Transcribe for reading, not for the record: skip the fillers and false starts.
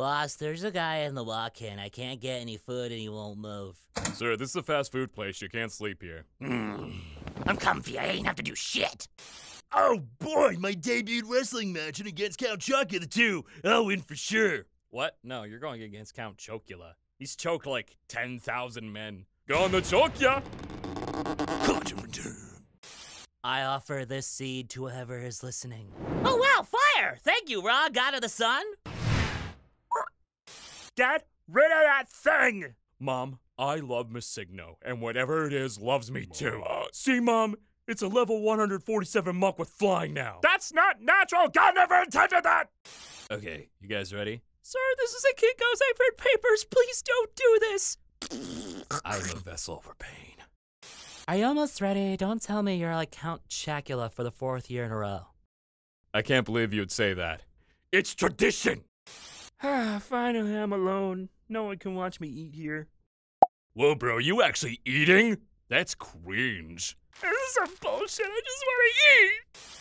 Boss, there's a guy in the walk-in. I can't get any food and he won't move. Sir, this is a fast food place. You can't sleep here. I'm comfy. I ain't have to do shit. Oh, boy, my debut wrestling match and against Count Chocula, too. I'll win for sure. What? No, you're going against Count Chocula. He's choked like 10,000 men. Gonna choke ya! I offer this seed to whoever is listening. Oh, wow, fire! Thank you, Ra, god of the sun! Get rid of that thing! Mom, I love Miss Signo, and whatever it is loves me too. See, Mom? It's a level 147 muck with flying now. That's not natural! God never intended that! Okay, you guys ready? Sir, this is a Kinko's. I've read papers. Please don't do this! I'm a vessel for pain. Are you almost ready? Don't tell me you're like Count Chocula for the 4th year in a row. I can't believe you'd say that. It's tradition! Finally, I'm alone. No one can watch me eat here. Whoa, bro, you actually eating? That's cringe. This is some bullshit. I just want to eat!